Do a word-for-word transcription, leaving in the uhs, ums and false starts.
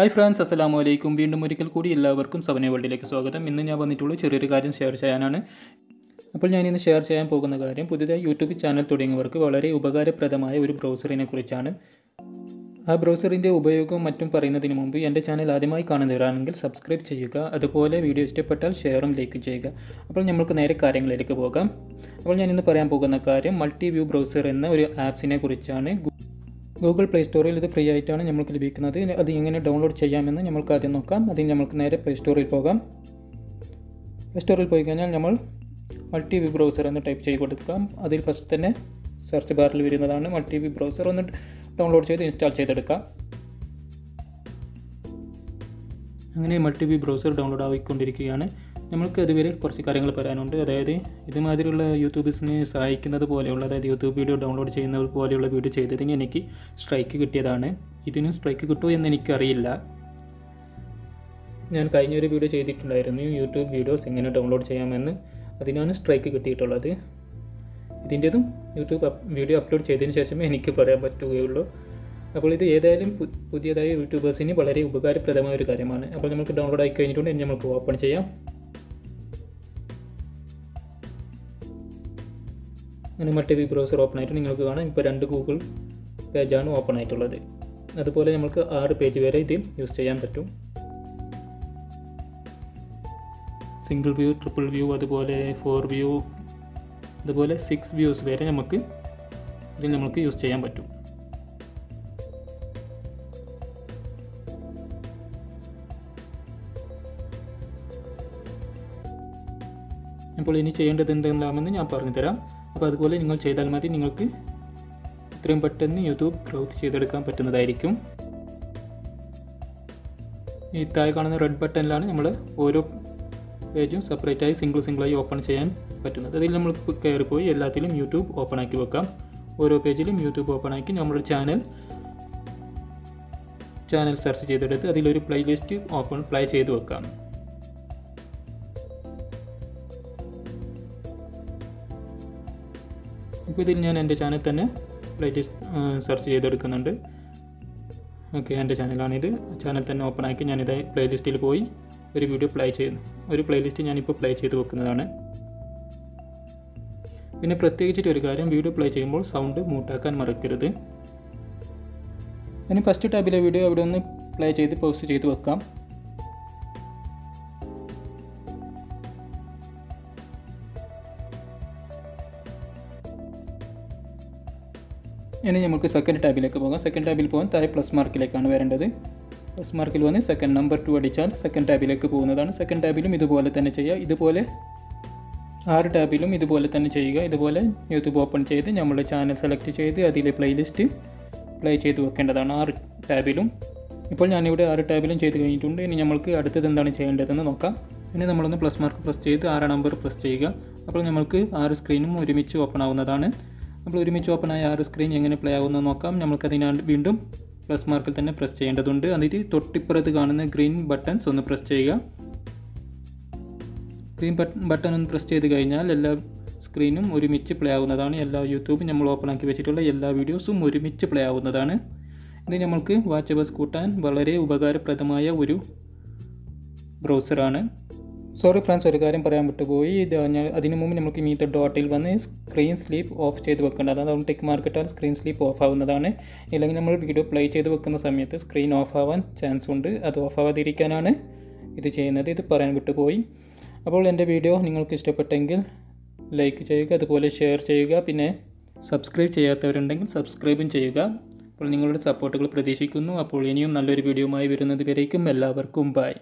Hi friends, Assalamu alaikum. വീണ്ടും ഒരിക്കൽ കൂടി എല്ലാവർക്കും സെവൻ വേൾഡിലേക്ക് സ്വാഗതം. ഇന്ന് ഞാൻ വന്നിട്ടുള്ള ചെറിയൊരു കാര്യം ഷെയർ ചെയ്യാനാണ്. അപ്പോൾ ഞാൻ ഇന്ന് ഷെയർ ചെയ്യാൻ പോകുന്ന കാര്യം പുതിയതായി യൂട്യൂബ് ചാനൽ തുടങ്ങിയവർക്ക് വളരെ ഉപകാരപ്രദമായ ഒരു ബ്രൗസറിനെ കുറിച്ചാണ്. ആ ബ്രൗസറിൻ്റെ ഉപയോഗവും മറ്റും പറയുന്നതിന് മുമ്പ് എൻ്റെ ചാനൽ ആദ്യമായി കാണുന്നവരാണെങ്കിൽ സബ്സ്ക്രൈബ് ചെയ്യുക. അതുപോലെ വീഡിയോ ഇഷ്ടപ്പെട്ടാൽ ഷെയറും ലൈക്കും ചെയ്യുക. അപ്പോൾ നമ്മൾക്ക് നേരെ കാര്യങ്ങളിലേക്ക് പോകാം. അപ്പോൾ ഞാൻ ഇന്ന് പറയാൻ പോകുന്ന കാര്യം മൾട്ടി വ്യൂ ബ്രൗസർ എന്ന ഒരു ആപ്സിനെ കുറിച്ചാണ്. ഗൂഗിൾ പ്ലേ സ്റ്റോറിൽ ഇത് ഫ്രീ ആയിട്ടാണ് നമ്മൾക്ക് ലഭിക്കുന്നത്. അത് എങ്ങനെ ഡൗൺലോഡ് ചെയ്യാമെന്ന് നമ്മൾക്ക് ആദ്യം നോക്കാം. അതിന് നമ്മൾക്ക് നേരെ പ്ലേ സ്റ്റോറിൽ പോകാം. പ്ലേ സ്റ്റോറിൽ പോയി കഴിഞ്ഞാൽ നമ്മൾ മൾട്ടി വ്യൂ ബ്രൗസർ എന്ന് ടൈപ്പ് ചെയ്ത് കൊടുക്കാം. അതിൽ ഫസ്റ്റ് തന്നെ സെർച്ച് ബാറിൽ വരുന്നതാണ് മൾട്ടി വ്യൂ ബ്രൗസർ. ഒന്ന് ഡൗൺലോഡ് ചെയ്ത് ഇൻസ്റ്റാൾ ചെയ്തെടുക്കാം. അങ്ങനെ മൾട്ടി വ്യൂ ബ്രൗസർ ഡൗൺലോഡ് ആയിക്കൊണ്ടിരിക്കുകയാണ്. നമ്മൾക്ക് അതുവരെ കുറച്ച് കാര്യങ്ങൾ പറയാനുണ്ട്. അതായത് ഇതുമാതിരിയുള്ള യൂട്യൂബേഴ്സിനെ സഹായിക്കുന്നത് പോലെയുള്ള, അതായത് യൂട്യൂബ് വീഡിയോ ഡൗൺലോഡ് ചെയ്യുന്നത് പോലെയുള്ള വീഡിയോ ചെയ്തതിന് എനിക്ക് സ്ട്രൈക്ക് കിട്ടിയതാണ്. ഇതിനും സ്ട്രൈക്ക് കിട്ടുമോ എന്ന് എനിക്കറിയില്ല. ഞാൻ കഴിഞ്ഞൊരു വീഡിയോ ചെയ്തിട്ടുണ്ടായിരുന്നു, യൂട്യൂബ് വീഡിയോസ് എങ്ങനെ ഡൗൺലോഡ് ചെയ്യാമെന്ന്. അതിനാണ് സ്ട്രൈക്ക് കിട്ടിയിട്ടുള്ളത്. ഇതിൻ്റെതും യൂട്യൂബ് വീഡിയോ അപ്ലോഡ് ചെയ്തതിന് ശേഷമേ എനിക്ക് പറയാൻ പറ്റുകയുള്ളൂ. അപ്പോൾ ഇത് ഏതായാലും പുതിയതായ യൂട്യൂബേഴ്സിന് വളരെ ഉപകാരപ്രദമായ ഒരു കാര്യമാണ്. അപ്പോൾ നമുക്ക് ഡൗൺലോഡ് ആയി കഴിഞ്ഞിട്ടുണ്ട്. ഇനി നമുക്ക് ഓപ്പൺ ചെയ്യാം. അങ്ങനെ മൾട്ടി വ്യൂ ബ്രൗസർ ഓപ്പൺ ആയിട്ട് നിങ്ങൾക്ക് കാണാം. ഇപ്പോൾ രണ്ട് ഗൂഗിൾ പേജാണ് ഓപ്പൺ ആയിട്ടുള്ളത്. അതുപോലെ നമുക്ക് ആറ് പേജ് വരെ ഇതിൽ യൂസ് ചെയ്യാൻ പറ്റും. സിംഗിൾ വ്യൂ, ട്രിപ്പിൾ വ്യൂ, അതുപോലെ ഫോർ വ്യൂ, അതുപോലെ സിക്സ് വ്യൂസ് വരെ നമുക്ക് ഇതിൽ നമുക്ക് യൂസ് ചെയ്യാൻ പറ്റും. അപ്പോൾ ഇനി ചെയ്യേണ്ടത് എന്തെല്ലാമെന്ന് ഞാൻ പറഞ്ഞുതരാം. അപ്പോൾ അതുപോലെ നിങ്ങൾ ചെയ്താൽ മതി. നിങ്ങൾക്ക് ഇത്രയും പെട്ടെന്ന് യൂട്യൂബ് ഗ്രൗത്ത് ചെയ്തെടുക്കാൻ പറ്റുന്നതായിരിക്കും. ഈ താഴെ കാണുന്ന റെഡ് ബട്ടണിലാണ് നമ്മൾ ഓരോ പേജും സെപ്പറേറ്റായി സിംഗിൾ സിംഗിളായി ഓപ്പൺ ചെയ്യാൻ പറ്റുന്നത്. അതിൽ നമ്മൾ കയറിപ്പോയി എല്ലാത്തിലും യൂട്യൂബ് ഓപ്പൺ ആക്കി വെക്കാം. ഓരോ പേജിലും യൂട്യൂബ് ഓപ്പൺ ആക്കി നമ്മുടെ ചാനൽ ചാനൽ സെർച്ച് ചെയ്തെടുത്ത് അതിലൊരു പ്ലേ ലിസ്റ്റ് ഓപ്പൺ പ്ലേ ചെയ്ത് വെക്കാം. ഇപ്പോൾ ഇതിൽ ഞാൻ എൻ്റെ ചാനൽ തന്നെ പ്ലേ ലിസ്റ്റ് സെർച്ച് ചെയ്തെടുക്കുന്നുണ്ട്. ഓക്കെ, എൻ്റെ ചാനലാണിത്. ചാനൽ തന്നെ ഓപ്പൺ ആക്കി ഞാനിത് പ്ലേ ലിസ്റ്റിൽ പോയി ഒരു വീഡിയോ പ്ലേ ചെയ്ത് ഒരു പ്ലേ ലിസ്റ്റ് ഞാനിപ്പോൾ പ്ലേ ചെയ്ത് വെക്കുന്നതാണ്. പിന്നെ പ്രത്യേകിച്ചിട്ട് ഒരു കാര്യം, വീഡിയോ പ്ലേ ചെയ്യുമ്പോൾ സൗണ്ട് മ്യൂട്ടാക്കാൻ മറക്കരുത്. ഇനി ഫസ്റ്റ് ടാബിലെ വീഡിയോ അവിടെ ഒന്ന് പ്ലേ ചെയ്ത് പോസ്റ്റ് ചെയ്ത് വെക്കാം. ഇനി നമുക്ക് സെക്കൻഡ് ടാബിലേക്ക് പോകാം. സെക്കൻഡ് ടാബിൽ പോകാൻ താഴെ പ്ലസ് മാർക്കിലേക്കാണ് വരേണ്ടത്. പ്ലസ് മാർക്കിൽ വന്ന് സെക്കൻഡ് നമ്പർ ടു അടിച്ചാൽ സെക്കൻഡ് ടാബിലേക്ക് പോകുന്നതാണ്. സെക്കൻഡ് ടാബിലും ഇതുപോലെ തന്നെ ചെയ്യുക. ഇതുപോലെ ആറ് ടാബിലും ഇതുപോലെ തന്നെ ചെയ്യുക. ഇതുപോലെ യൂട്യൂബ് ഓപ്പൺ ചെയ്ത് നമ്മുടെ ചാനൽ സെലക്ട് ചെയ്ത് അതിലെ പ്ലേ ലിസ്റ്റ് പ്ലേ ചെയ്ത് വെക്കേണ്ടതാണ് ആറ് ടാബിലും. ഇപ്പോൾ ഞാനിവിടെ ആറ് ടാബിലും ചെയ്ത് കഴിഞ്ഞിട്ടുണ്ട്. ഇനി നമ്മൾക്ക് അടുത്തത് എന്താണ് ചെയ്യേണ്ടതെന്ന് നോക്കാം. ഇനി നമ്മളൊന്ന് പ്ലസ് മാർക്ക് പ്രസ് ചെയ്ത് ആറാം നമ്പർ പ്രസ് ചെയ്യുക. അപ്പോൾ നമ്മൾക്ക് ആറ് സ്ക്രീനും ഒരുമിച്ച് ഓപ്പൺ ആവുന്നതാണ്. അപ്പോൾ ഒരുമിച്ച് ഓപ്പൺ ആയ ആറ് സ്ക്രീൻ എങ്ങനെ പ്ലേ ആവുമെന്ന് നോക്കാം. നമ്മൾക്കതിനാ വീണ്ടും പ്ലസ് മാർക്കിൽ തന്നെ പ്രസ് ചെയ്യേണ്ടതുണ്ട്. അതിന് തൊട്ടിപ്പുറത്ത് കാണുന്ന ഗ്രീൻ ബട്ടൺസ് ഒന്ന് പ്രസ് ചെയ്യുക. സ്ക്രീൻ ബട്ടൺ ഒന്ന് പ്രസ് ചെയ്ത് കഴിഞ്ഞാൽ എല്ലാ സ്ക്രീനും ഒരുമിച്ച് പ്ലേ ആവുന്നതാണ്. എല്ലാ യൂട്യൂബും നമ്മൾ ഓപ്പൺ ആക്കി വെച്ചിട്ടുള്ള എല്ലാ വീഡിയോസും ഒരുമിച്ച് പ്ലേ ആവുന്നതാണ്. ഇത് നമ്മൾക്ക് വാച്ച് അവേഴ്സ് കൂട്ടാൻ വളരെ ഉപകാരപ്രദമായ ഒരു ബ്രൗസറാണ്. സോറി ഫ്രണ്ട്സ്, ഒരു കാര്യം പറയാൻ വിട്ടുപോയി. ഇത് അതിനു മുമ്പ് നമുക്ക് മീറ്റർ ഡോട്ടിൽ വന്ന് സ്ക്രീൻ സ്ലീപ്പ് ഓഫ് ചെയ്ത് വെക്കേണ്ടതാണ്. അതുകൊണ്ട് ടിക്ക് മാർക്ക് ഇട്ടാൽ സ്ക്രീൻ സ്ലീപ്പ് ഓഫ് ആവുന്നതാണ്. ഇല്ലെങ്കിൽ നമ്മൾ വീഡിയോ പ്ലേ ചെയ്ത് വെക്കുന്ന സമയത്ത് സ്ക്രീൻ ഓഫ് ആവാൻ ചാൻസ് ഉണ്ട്. അത് ഓഫ് ആവാതിരിക്കാനാണ് ഇത് ചെയ്യുന്നത്. ഇത് പറയാൻ വിട്ടുപോയി. അപ്പോൾ എൻ്റെ വീഡിയോ നിങ്ങൾക്ക് ഇഷ്ടപ്പെട്ടെങ്കിൽ ലൈക്ക് ചെയ്യുക, അതുപോലെ ഷെയർ ചെയ്യുക. പിന്നെ സബ്സ്ക്രൈബ് ചെയ്യാത്തവരുണ്ടെങ്കിൽ സബ്സ്ക്രൈബും ചെയ്യുക. അപ്പോൾ നിങ്ങളുടെ സപ്പോർട്ടുകൾ പ്രതീക്ഷിക്കുന്നു. അപ്പോൾ ഇനിയും നല്ലൊരു വീഡിയോയുമായി വരുന്നത് വരേക്കും എല്ലാവർക്കും ബൈ.